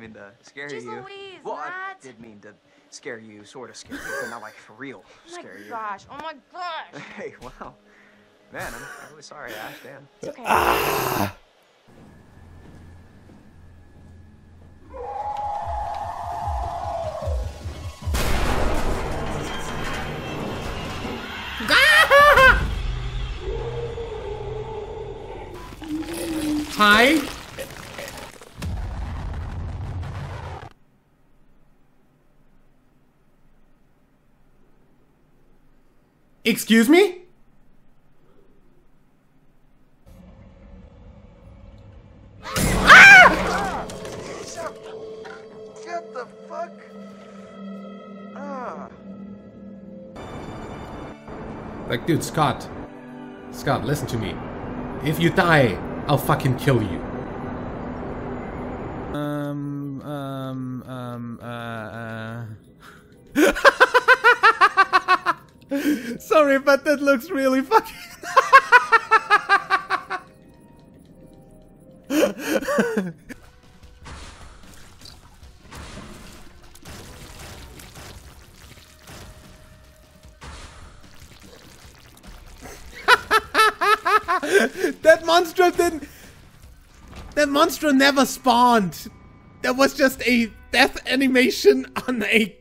didn't mean to scare you. Louise, well, Matt. I did mean to scare you, sort of scare you, but not like for real scare you. Oh my gosh. Hey, wow. Man, I'm really sorry, Ash, damn. It's okay. Ah! Hi. Excuse me? Ah! Get the fuck? Ah. Like, dude, Scott, listen to me. If you die, I'll fucking kill you. Sorry, but that looks really fucking... That monster never spawned. That was just a death animation on a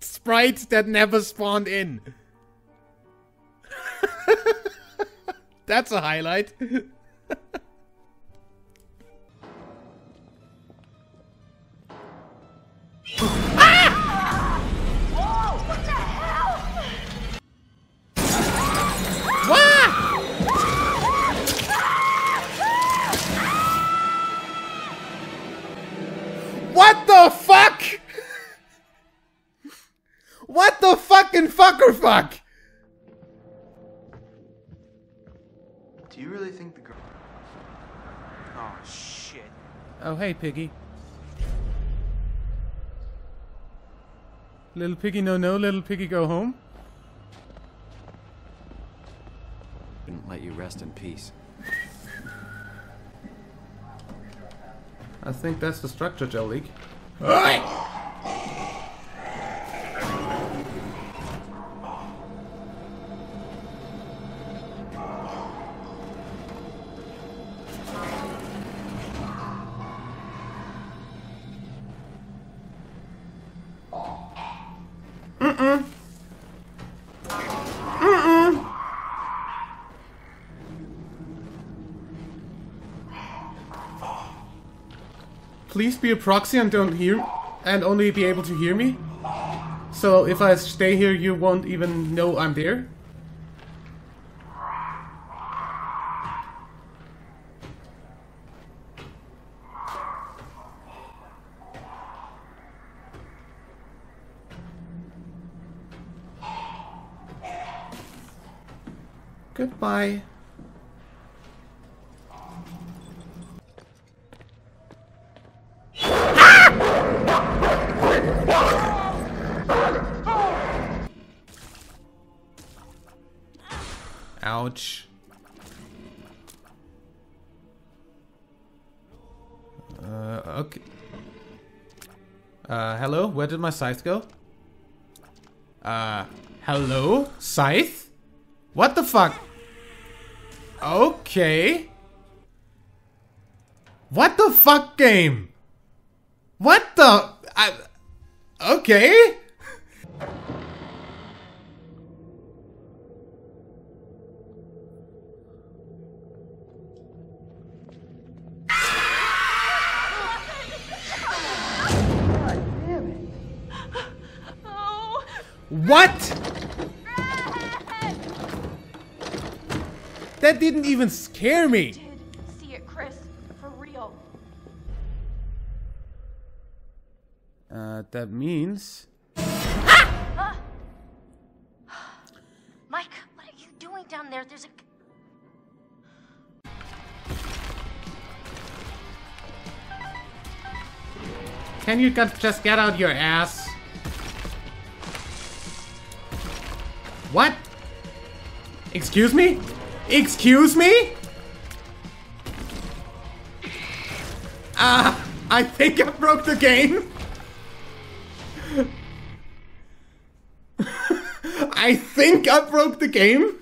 sprite that never spawned in. That's a highlight. What the fuck? What the fucking fucker fuck? Do you really think the girl... Oh, shit. Oh, hey, Piggy. Little Piggy no-no, little Piggy go home. Didn't let you rest in peace. I think that's the structure gel leak. Right. Please be a proxy and don't hear, and only be able to hear me. So if I stay here, you won't even know I'm there. Goodbye. Ouch. Okay. Hello? Where did my scythe go? Hello? Scythe? What the fuck? Okay. What the fuck, game? What the... Okay? What? That didn't even scare me. You did see it, Chris, for real. That means. Ah! Mike, what are you doing down there? There's a. Can you just get out your ass? What? Excuse me? Excuse me? I think I broke the game. I think I broke the game.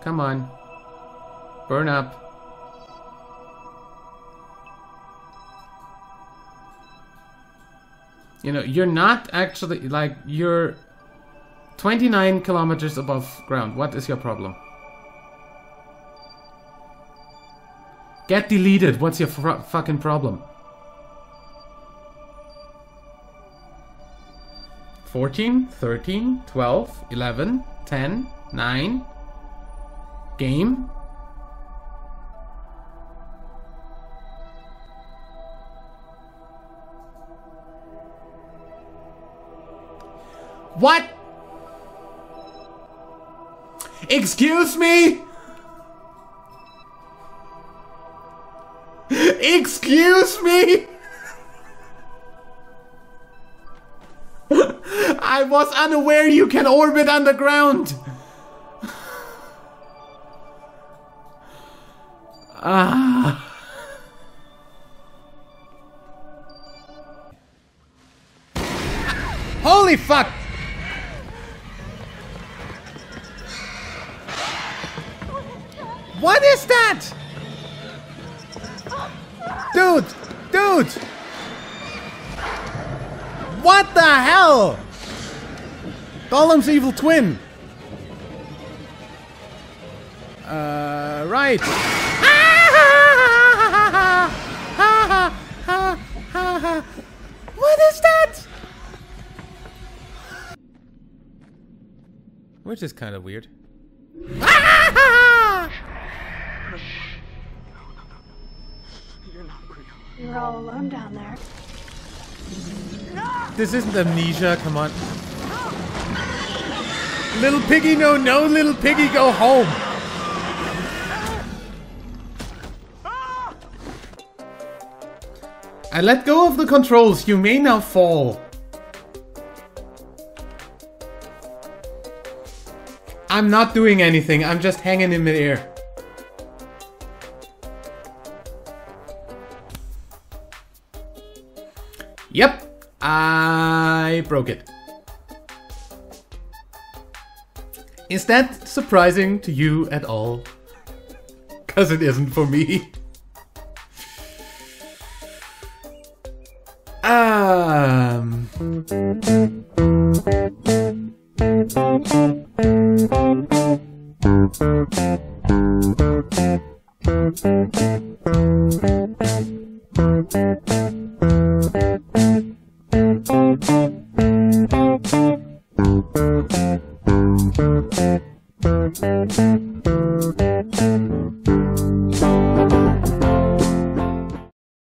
Come on. Burn up. You know, you're not actually, like, you're 29 kilometers above ground. What is your problem? Get deleted. What's your fucking problem? 14, 13, 12, 11, 10, 9. Game? What? Excuse me? Excuse me? I was unaware you can orbit underground. Ah. Holy fuck! What is that? Dude! Dude! What the hell? Golem's evil twin. Right. What is that? Which is kind of weird. You're not real. You're all alone down there. This isn't amnesia, come on. Little piggy, no, no, little piggy, go home. I let go of the controls. You may now fall. I'm not doing anything. I'm just hanging in midair. Yep. I broke it. Is that surprising to you at all? 'Cause it isn't for me.